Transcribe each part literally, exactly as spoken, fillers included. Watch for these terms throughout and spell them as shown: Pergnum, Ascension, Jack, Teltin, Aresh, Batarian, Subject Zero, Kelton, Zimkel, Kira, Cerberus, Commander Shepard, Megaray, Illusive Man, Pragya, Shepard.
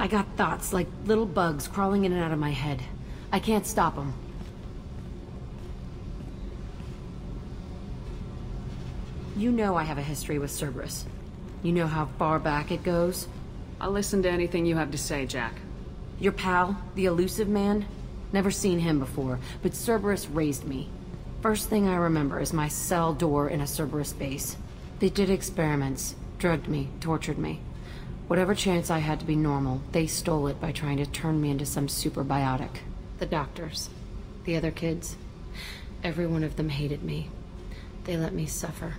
I got thoughts, like little bugs crawling in and out of my head. I can't stop them. You know I have a history with Cerberus. You know how far back it goes? I'll listen to anything you have to say, Jack. Your pal, the Illusive Man? Never seen him before, but Cerberus raised me. First thing I remember is my cell door in a Cerberus base. They did experiments, drugged me, tortured me. Whatever chance I had to be normal, they stole it by trying to turn me into some superbiotic. The doctors, the other kids, every one of them hated me. They let me suffer.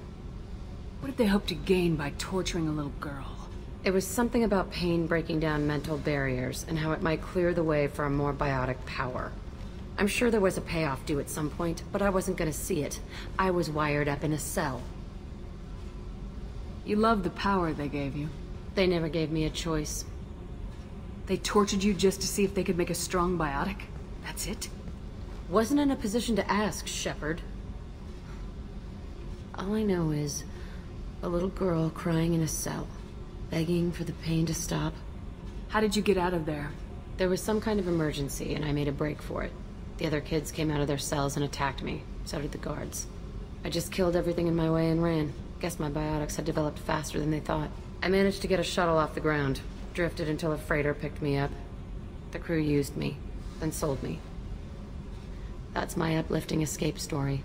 What did they hope to gain by torturing a little girl? It was something about pain breaking down mental barriers and how it might clear the way for a more biotic power. I'm sure there was a payoff due at some point, but I wasn't going to see it. I was wired up in a cell. You loved the power they gave you. They never gave me a choice. They tortured you just to see if they could make a strong biotic? That's it? Wasn't in a position to ask, Shepard. All I know is a little girl crying in a cell, begging for the pain to stop. How did you get out of there? There was some kind of emergency, and I made a break for it. The other kids came out of their cells and attacked me. So did the guards. I just killed everything in my way and ran. Guess my biotics had developed faster than they thought. I managed to get a shuttle off the ground, drifted until a freighter picked me up. The crew used me, then sold me. That's my uplifting escape story.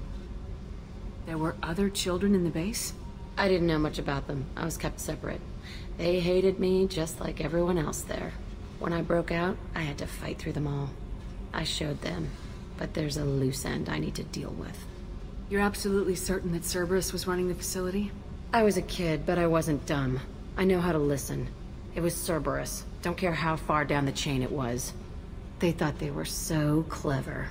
There were other children in the base? I didn't know much about them. I was kept separate. They hated me just like everyone else there. When I broke out, I had to fight through them all. I showed them, but there's a loose end I need to deal with. You're absolutely certain that Cerberus was running the facility? I was a kid, but I wasn't dumb. I know how to listen. It was Cerberus. Don't care how far down the chain it was. They thought they were so clever.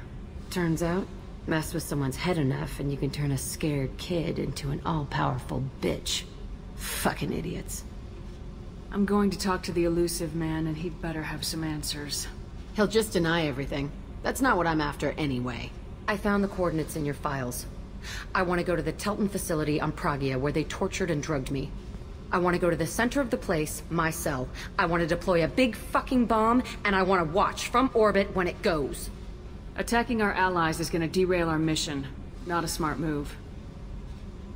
Turns out, mess with someone's head enough and you can turn a scared kid into an all-powerful bitch. Fucking idiots. I'm going to talk to the Illusive Man and he'd better have some answers. He'll just deny everything. That's not what I'm after anyway. I found the coordinates in your files. I want to go to the Teltin facility on Pragya, where they tortured and drugged me. I want to go to the center of the place, my cell. I want to deploy a big fucking bomb, and I want to watch from orbit when it goes. Attacking our allies is going to derail our mission. Not a smart move.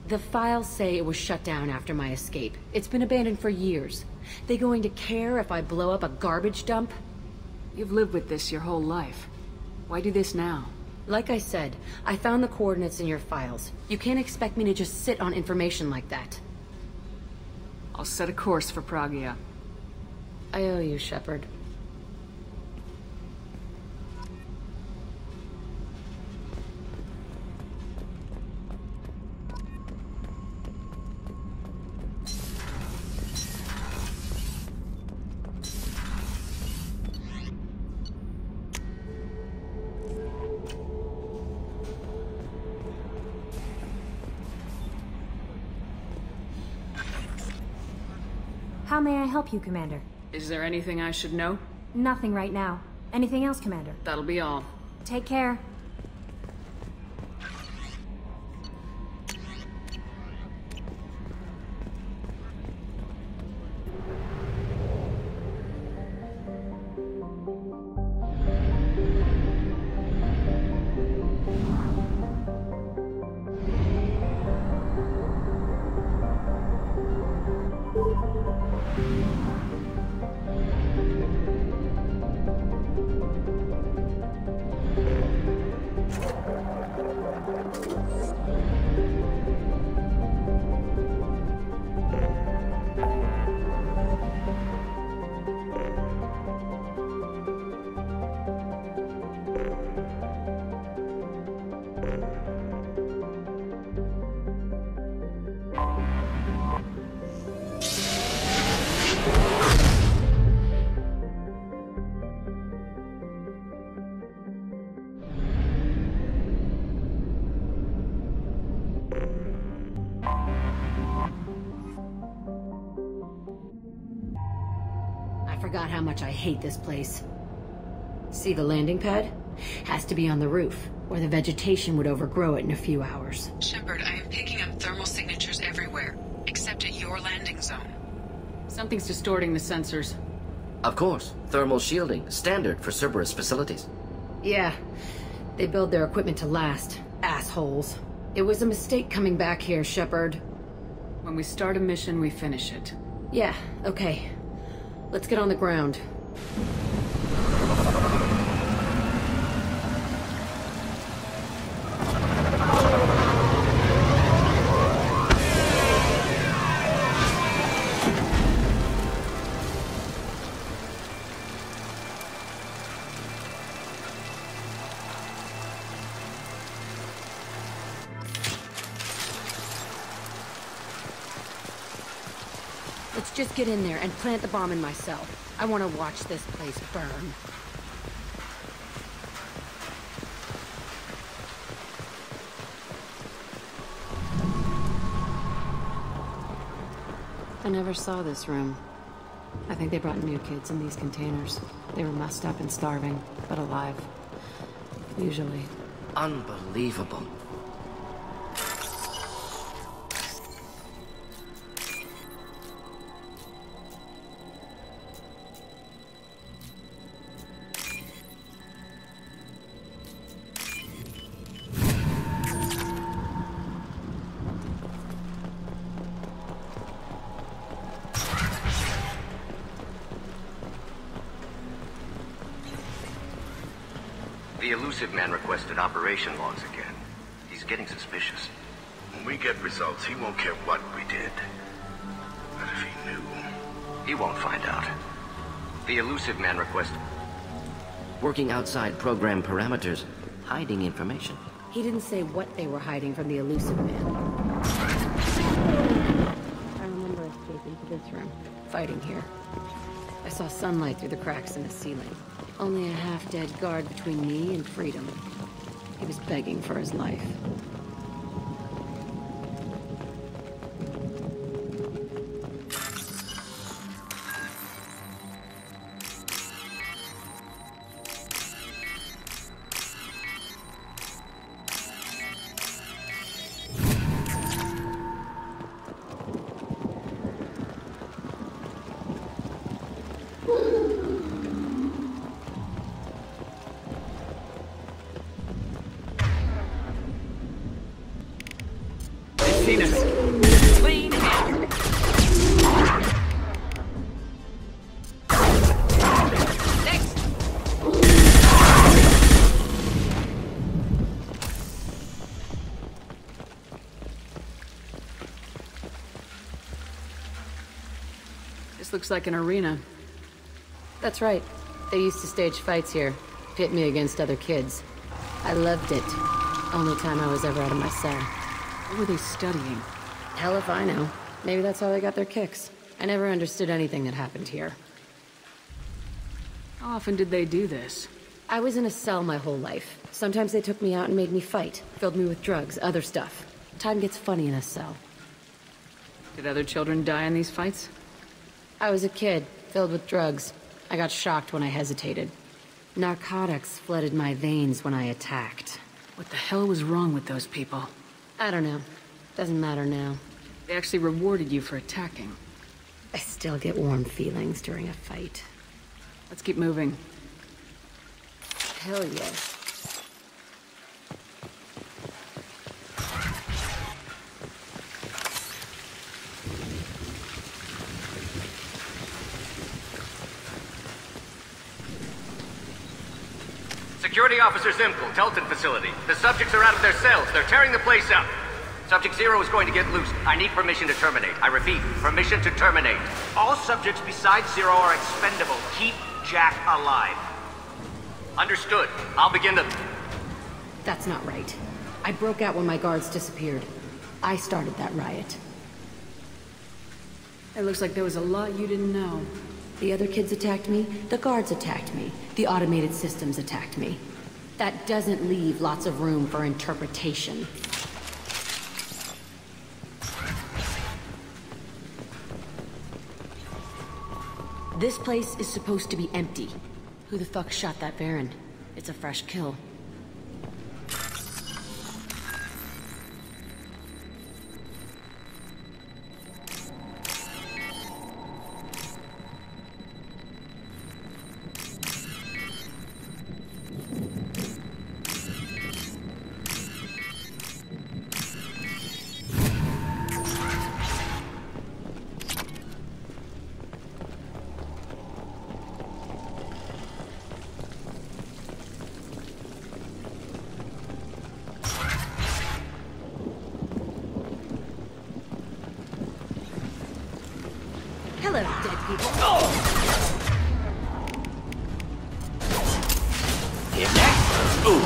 The files say it was shut down after my escape. It's been abandoned for years. They going to care if I blow up a garbage dump? You've lived with this your whole life. Why do this now? Like I said, I found the coordinates in your files. You can't expect me to just sit on information like that. I'll set a course for Pragya. I owe you, Shepard. How may I help you, Commander? Is there anything I should know? Nothing right now. Anything else, Commander? That'll be all. Take care. I forgot how much I hate this place. See the landing pad? Has to be on the roof, or the vegetation would overgrow it in a few hours. Shepard, I am picking up thermal signatures everywhere, except at your landing zone. Something's distorting the sensors. Of course. Thermal shielding, standard for Cerberus facilities. Yeah. They build their equipment to last. Assholes. It was a mistake coming back here, Shepard. When we start a mission, we finish it. Yeah, okay. Let's get on the ground. Just get in there and plant the bomb in myself. I want to watch this place burn. I never saw this room. I think they brought new kids in these containers. They were messed up and starving, but alive. Usually. Unbelievable. The Illusive Man requested operation logs again. He's getting suspicious. When we get results, he won't care what we did. But if he knew... He won't find out. The Illusive Man requested... Working outside program parameters, hiding information. He didn't say what they were hiding from the Illusive Man. I remember escaping to this room, fighting here. I saw sunlight through the cracks in the ceiling. Only a half-dead guard between me and freedom. He was begging for his life. Looks like an arena. That's right. They used to stage fights here. Pit me against other kids. I loved it. Only time I was ever out of my cell. What were they studying? Hell if I know. Maybe that's how they got their kicks. I never understood anything that happened here. How often did they do this? I was in a cell my whole life. Sometimes they took me out and made me fight. Filled me with drugs, other stuff. Time gets funny in a cell. Did other children die in these fights? I was a kid, filled with drugs. I got shocked when I hesitated. Narcotics flooded my veins when I attacked. What the hell was wrong with those people? I don't know. Doesn't matter now. They actually rewarded you for attacking. I still get warm feelings during a fight. Let's keep moving. Hell yeah. Security Officer Zimkel, Teltin facility. The subjects are out of their cells. They're tearing the place up. Subject Zero is going to get loose. I need permission to terminate. I repeat, permission to terminate. All subjects besides Zero are expendable. Keep Jack alive. Understood. I'll begin to... That's not right. I broke out when my guards disappeared. I started that riot. It looks like there was a lot you didn't know. The other kids attacked me, the guards attacked me, the automated systems attacked me. That doesn't leave lots of room for interpretation. This place is supposed to be empty. Who the fuck shot that Baron? It's a fresh kill. Hello, dead people. Oh. Hit that. Ooh.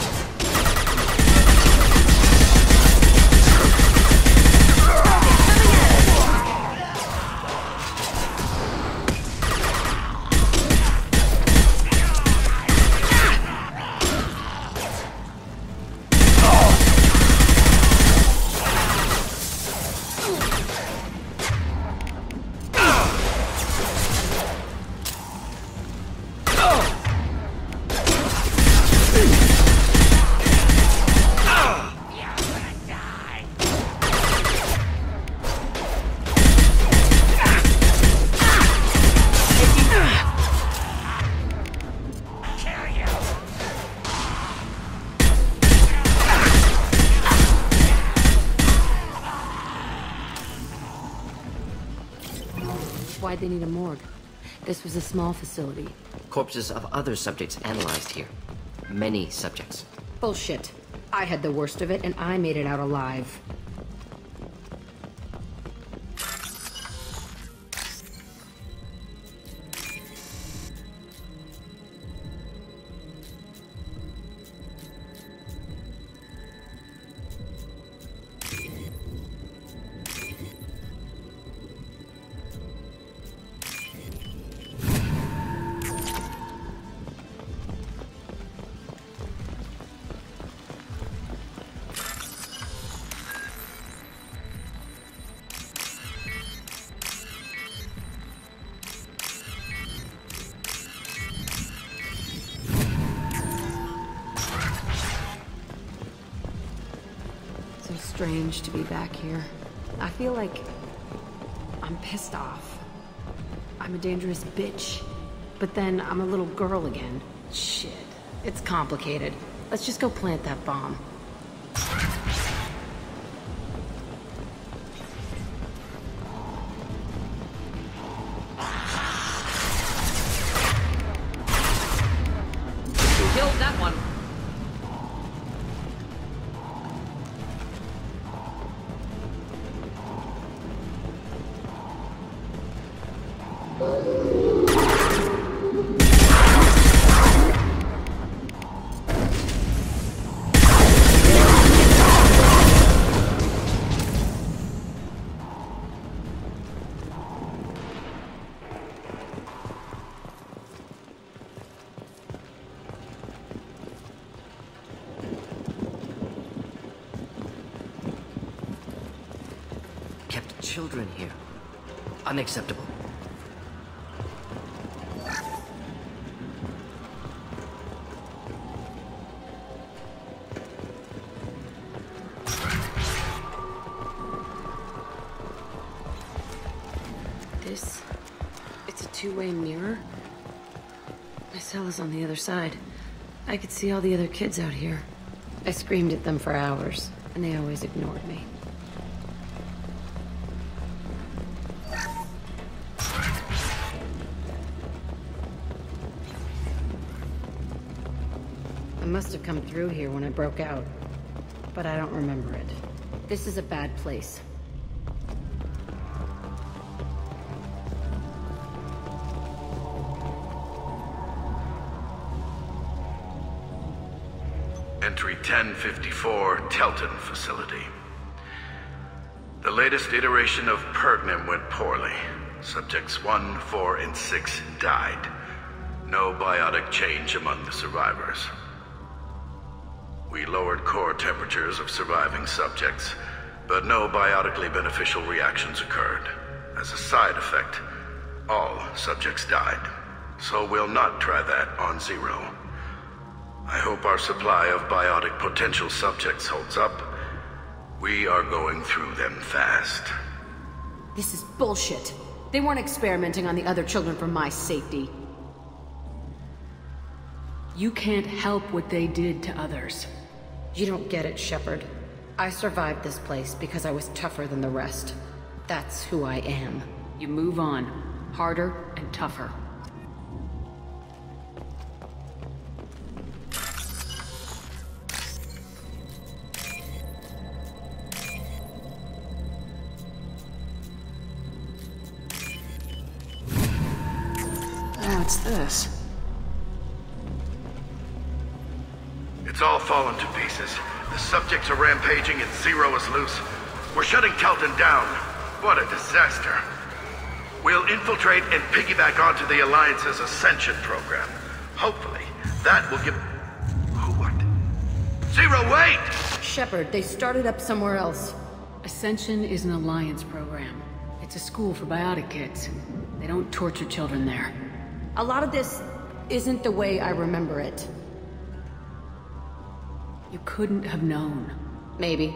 They need a morgue. This was a small facility. Corpses of other subjects analyzed here. Many subjects. Bullshit. I had the worst of it, and I made it out alive. Strange to be back here. I feel like I'm pissed off. I'm a dangerous bitch, but then I'm a little girl again. Shit, it's complicated. Let's just go plant that bomb. Children here. Unacceptable. This... it's a two-way mirror? My cell is on the other side. I could see all the other kids out here. I screamed at them for hours, and they always ignored me. Come through here when I broke out, but I don't remember it. This is a bad place. Entry ten fifty-four, Teltin facility. The latest iteration of Pergnum went poorly. Subjects one, four, and six died. No biotic change among the survivors. We lowered core temperatures of surviving subjects, but no biotically beneficial reactions occurred. As a side effect, all subjects died. So we'll not try that on Zero. I hope our supply of biotic potential subjects holds up. We are going through them fast. This is bullshit. They weren't experimenting on the other children for my safety. You can't help what they did to others. You don't get it, Shepard. I survived this place because I was tougher than the rest. That's who I am. You move on, harder and tougher. What's this? It's all fallen to pieces. The subjects are rampaging and Zero is loose. We're shutting Kelton down. What a disaster. We'll infiltrate and piggyback onto the Alliance's Ascension program. Hopefully, that will give... Who what? Zero, wait! Shepard, they started up somewhere else. Ascension is an Alliance program. It's a school for biotic kids. They don't torture children there. A lot of this isn't the way I remember it. You couldn't have known. Maybe.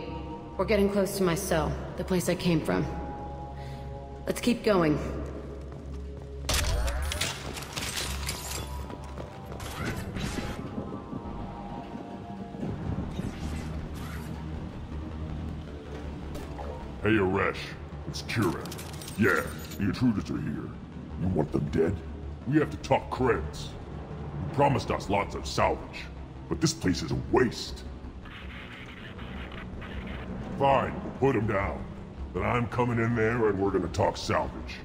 We're getting close to my cell, the place I came from. Let's keep going. Hey, Aresh. It's Kira. Yeah, the intruders are here. You want them dead? We have to talk creds. You promised us lots of salvage, but this place is a waste. Fine, we'll put them down. Then I'm coming in there and we're gonna talk salvage.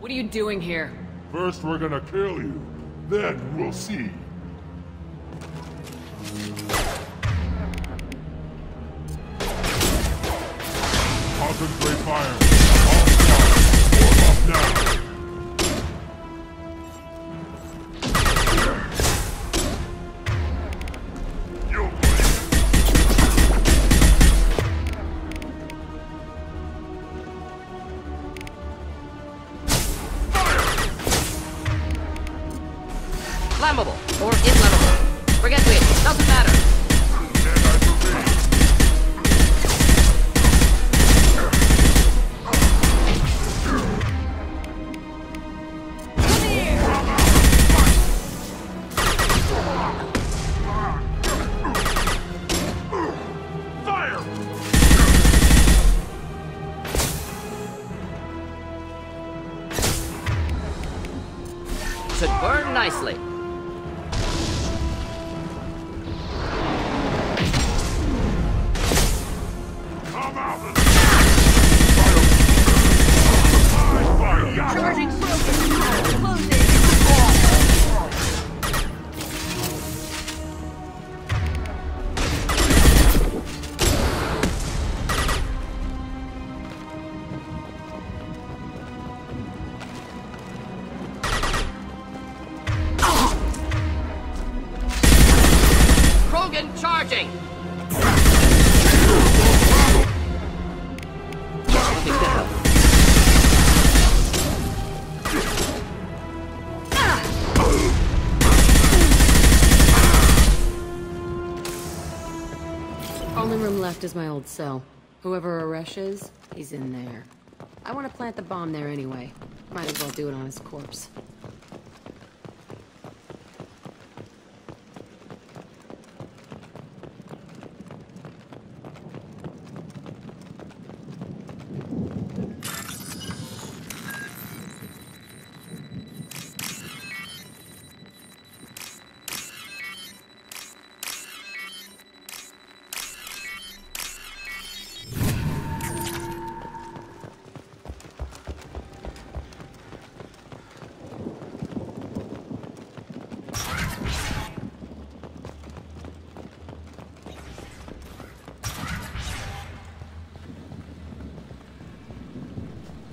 What are you doing here? First, we're gonna kill you. Then we'll see. Concentrate fire. All fire. Form up now. Is my old cell. Whoever Aresh is, he's in there. I want to plant the bomb there anyway. Might as well do it on his corpse.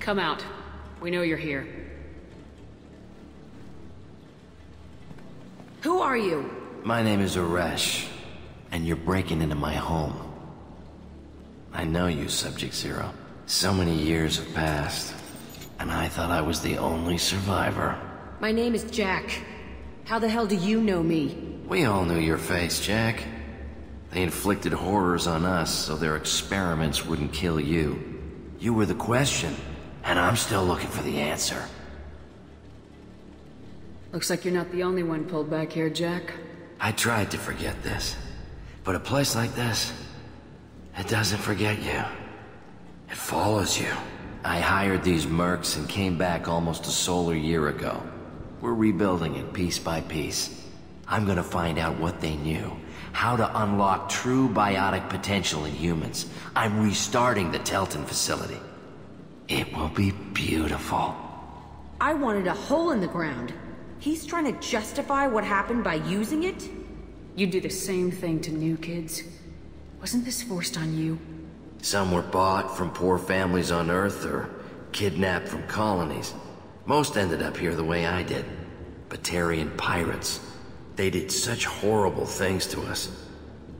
Come out. We know you're here. Who are you? My name is Aresh, and you're breaking into my home. I know you, Subject Zero. So many years have passed, and I thought I was the only survivor. My name is Jack. How the hell do you know me? We all knew your face, Jack. They inflicted horrors on us so their experiments wouldn't kill you. You were the question. And I'm still looking for the answer. Looks like you're not the only one pulled back here, Jack. I tried to forget this, but a place like this, it doesn't forget you. It follows you. I hired these mercs and came back almost a solar year ago. We're rebuilding it piece by piece. I'm gonna find out what they knew, how to unlock true biotic potential in humans. I'm restarting the Teltin facility. It will be beautiful. I wanted a hole in the ground. He's trying to justify what happened by using it? You do the same thing to new kids. Wasn't this forced on you? Some were bought from poor families on Earth or kidnapped from colonies. Most ended up here the way I did. Batarian pirates. They did such horrible things to us.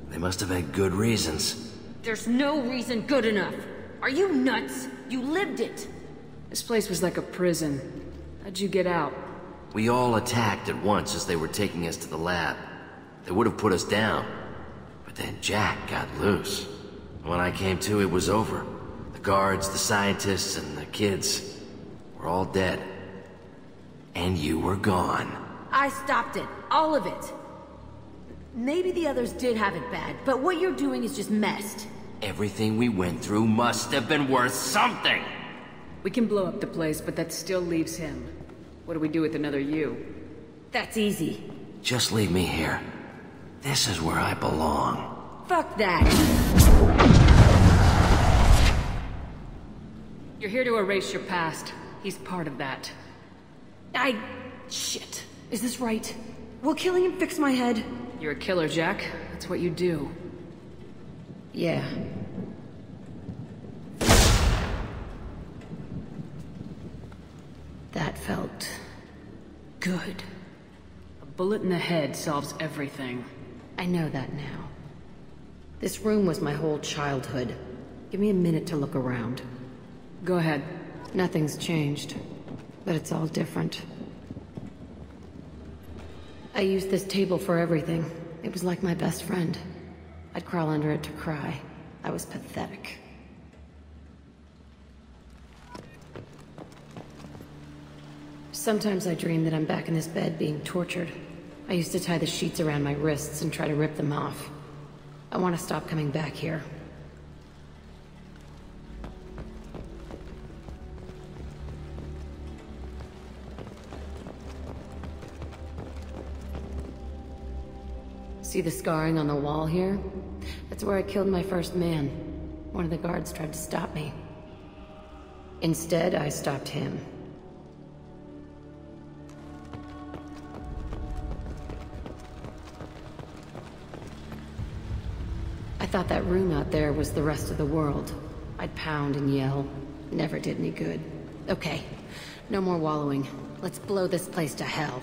They must have had good reasons. There's no reason good enough. Are you nuts? You lived it. This place was like a prison. How'd you get out? We all attacked at once as they were taking us to the lab. They would have put us down. But then Jack got loose. When I came to, it was over. The guards, the scientists, and the kids were all dead. And you were gone. I stopped it. All of it. Maybe the others did have it bad, but what you're doing is just messed. Everything we went through must have been worth something! We can blow up the place, but that still leaves him. What do we do with another you? That's easy. Just leave me here. This is where I belong. Fuck that! You're here to erase your past. He's part of that. I... shit. Is this right? Will killing him fix my head? You're a killer, Jack. That's what you do. Yeah. That felt... good. A bullet in the head solves everything. I know that now. This room was my whole childhood. Give me a minute to look around. Go ahead. Nothing's changed, but it's all different. I used this table for everything. It was like my best friend. I'd crawl under it to cry. I was pathetic. Sometimes I dream that I'm back in this bed being tortured. I used to tie the sheets around my wrists and try to rip them off. I want to stop coming back here. See the scarring on the wall here? That's where I killed my first man. One of the guards tried to stop me. Instead, I stopped him. I thought that room out there was the rest of the world. I'd pound and yell. Never did any good. Okay, no more wallowing. Let's blow this place to hell.